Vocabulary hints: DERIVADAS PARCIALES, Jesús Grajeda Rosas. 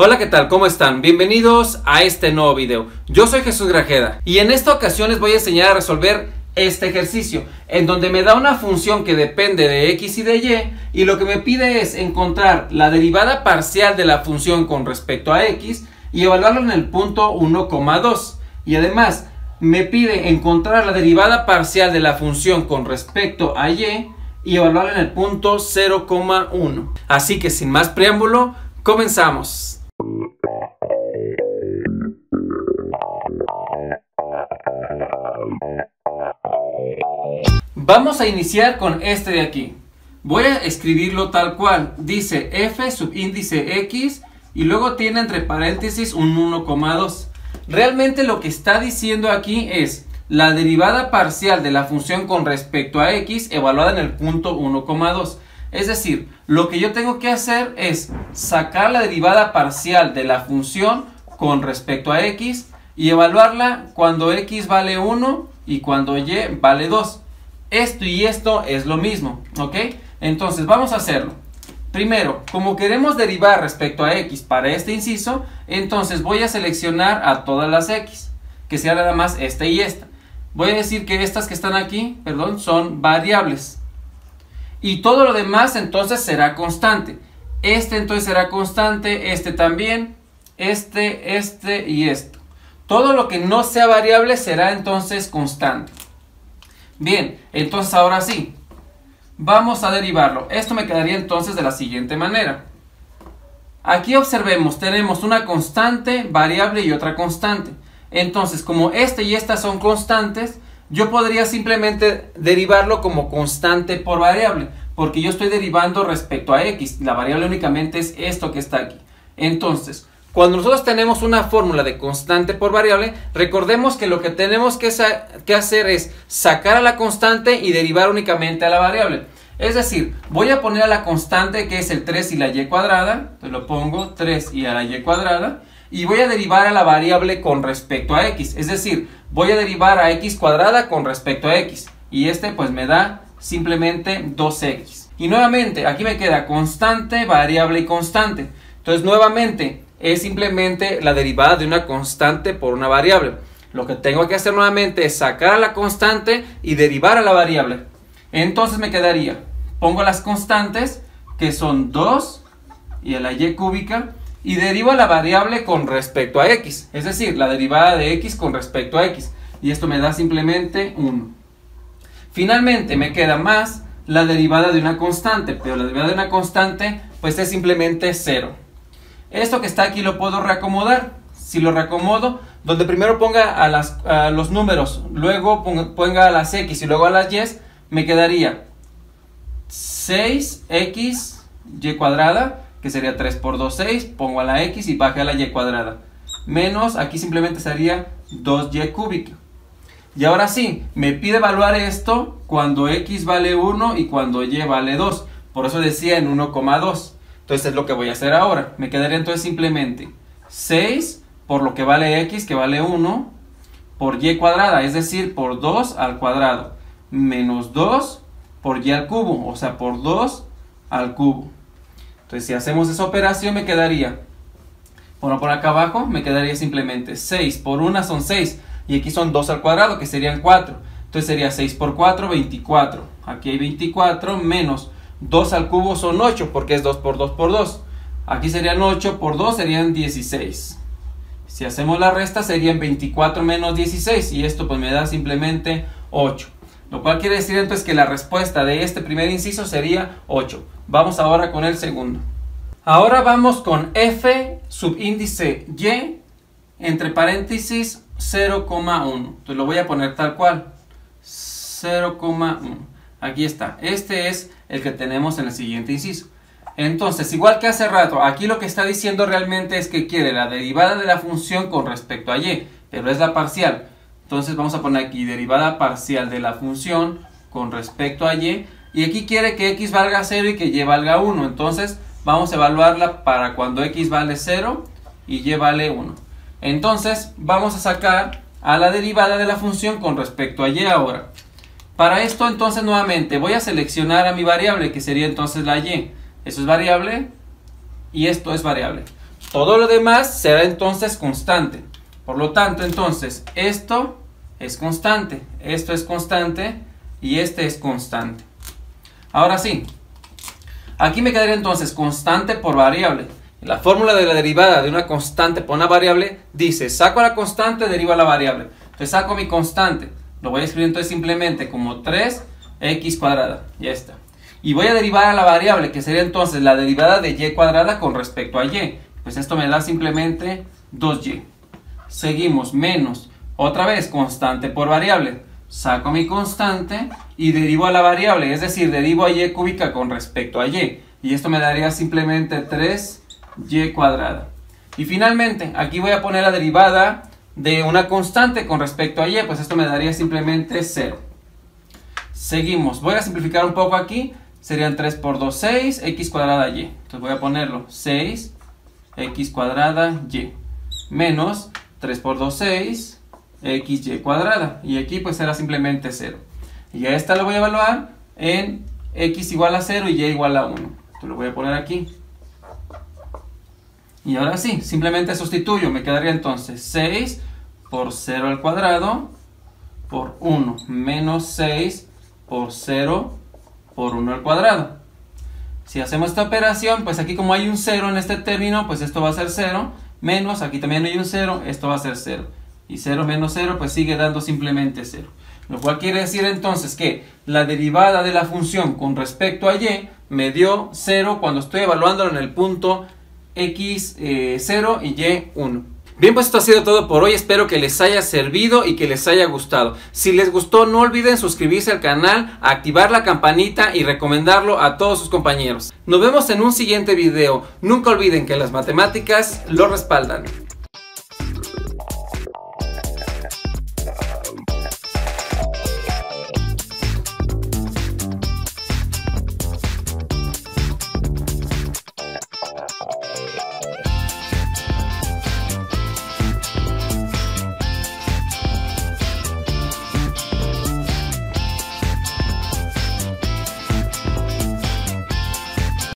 Hola, ¿qué tal? ¿Cómo están? Bienvenidos a este nuevo video. Yo soy Jesús Grajeda y en esta ocasión les voy a enseñar a resolver este ejercicio en donde me da una función que depende de X y de Y lo que me pide es encontrar la derivada parcial de la función con respecto a X y evaluarlo en el punto 1,2 y además me pide encontrar la derivada parcial de la función con respecto a Y y evaluarlo en el punto 0,1. Así que sin más preámbulo, comenzamos. Vamos a iniciar con este de aquí. Voy a escribirlo tal cual. Dice f subíndice x y luego tiene entre paréntesis un 1,2. Realmente lo que está diciendo aquí es la derivada parcial de la función con respecto a x evaluada en el punto 1,2. Es decir, lo que yo tengo que hacer es sacar la derivada parcial de la función con respecto a x y evaluarla cuando x vale 1 y cuando y vale 2. Esto y esto es lo mismo, ¿ok? Entonces vamos a hacerlo. Primero, como queremos derivar respecto a x para este inciso, entonces voy a seleccionar a todas las x, que sea nada más esta y esta. Voy a decir que estas que están aquí, son variables. Y todo lo demás entonces será constante. Este entonces será constante, este también, este y esto. Todo lo que no sea variable será entonces constante. Bien, entonces ahora sí, vamos a derivarlo. Esto me quedaría entonces de la siguiente manera. Aquí observemos, tenemos una constante, variable y otra constante. Entonces, como este y esta son constantes, yo podría simplemente derivarlo como constante por variable, porque yo estoy derivando respecto a x. La variable únicamente es esto que está aquí. Entonces, cuando nosotros tenemos una fórmula de constante por variable, recordemos que lo que tenemos que hacer es sacar a la constante y derivar únicamente a la variable. Es decir, voy a poner a la constante que es el 3 y la y cuadrada, te lo pongo 3 y a la y cuadrada, y voy a derivar a la variable con respecto a x. Es decir, voy a derivar a x cuadrada con respecto a x, y este pues me da simplemente 2x. Y nuevamente, aquí me queda constante, variable y constante. Entonces nuevamente, es simplemente la derivada de una constante por una variable. Lo que tengo que hacer nuevamente es sacar a la constante y derivar a la variable. Entonces me quedaría, pongo las constantes que son 2 y a la y cúbica y derivo a la variable con respecto a x, es decir, la derivada de x con respecto a x, y esto me da simplemente 1. Finalmente me queda más la derivada de una constante, pero la derivada de una constante pues es simplemente 0. Esto que está aquí lo puedo reacomodar. Si lo reacomodo, donde primero ponga a los números, luego ponga a las x y luego a las y, me quedaría 6x y cuadrada, que sería 3 por 2, 6, pongo a la x y baje a la y cuadrada, menos, aquí simplemente sería 2y cúbica. Y ahora sí, me pide evaluar esto cuando x vale 1 y cuando y vale 2, por eso decía en 1,2. Entonces es lo que voy a hacer ahora. Me quedaría entonces simplemente 6 por lo que vale x, que vale 1, por y cuadrada, es decir, por 2 al cuadrado, menos 2 por y al cubo, o sea, por 2 al cubo. Entonces si hacemos esa operación me quedaría, bueno, por acá abajo me quedaría simplemente 6 por 1 son 6 y aquí son 2 al cuadrado que serían 4. Entonces sería 6 por 4, 24. Aquí hay 24 menos 2 al cubo son 8 porque es 2 por 2 por 2. Aquí serían 8 por 2 serían 16. Si hacemos la resta serían 24 menos 16 y esto pues me da simplemente 8. Lo cual quiere decir entonces que la respuesta de este primer inciso sería 8. Vamos ahora con el segundo. Ahora vamos con f subíndice y entre paréntesis 0,1. Entonces lo voy a poner tal cual. 0,1. Aquí está. Este es el que tenemos en el siguiente inciso. Entonces, igual que hace rato, aquí lo que está diciendo realmente es que quiere la derivada de la función con respecto a y, pero es la parcial. Entonces vamos a poner aquí derivada parcial de la función con respecto a y aquí quiere que x valga 0 y que y valga 1. Entonces vamos a evaluarla para cuando x vale 0 y vale 1. Entonces vamos a sacar a la derivada de la función con respecto a y ahora. Para esto entonces nuevamente voy a seleccionar a mi variable que sería entonces la y. Eso es variable y esto es variable. Todo lo demás será entonces constante. Por lo tanto, entonces, esto es constante y este es constante. Ahora sí, aquí me quedaría entonces constante por variable. La fórmula de la derivada de una constante por una variable dice, saco la constante, derivo la variable. Entonces saco mi constante, lo voy a escribir entonces simplemente como 3x cuadrada, ya está. Y voy a derivar a la variable, que sería entonces la derivada de y cuadrada con respecto a y. Pues esto me da simplemente 2y. Seguimos, menos, otra vez, constante por variable. Saco mi constante y derivo a la variable, es decir, derivo a y cúbica con respecto a y. Y esto me daría simplemente 3y cuadrada. Y finalmente, aquí voy a poner la derivada de una constante con respecto a y, pues esto me daría simplemente 0. Seguimos, voy a simplificar un poco aquí, serían 3 por 2, 6, x cuadrada y. Entonces voy a ponerlo 6, x cuadrada y, menos 3 por 2, 6, xy cuadrada. Y aquí pues será simplemente 0. Y a esta lo voy a evaluar en x igual a 0 y y igual a 1. Entonces lo voy a poner aquí. Y ahora sí, simplemente sustituyo, me quedaría entonces 6 por 0 al cuadrado por 1, menos 6 por 0 por 1 al cuadrado. Si hacemos esta operación, pues aquí como hay un 0 en este término, pues esto va a ser 0, menos, aquí también hay un 0, esto va a ser 0. Y 0 menos 0, pues sigue dando simplemente 0. Lo cual quiere decir entonces que la derivada de la función con respecto a y me dio 0 cuando estoy evaluándolo en el punto x0 y y1. Bien, pues esto ha sido todo por hoy, espero que les haya servido y que les haya gustado. Si les gustó, no olviden suscribirse al canal, activar la campanita y recomendarlo a todos sus compañeros. Nos vemos en un siguiente video. Nunca olviden que las matemáticas lo respaldan.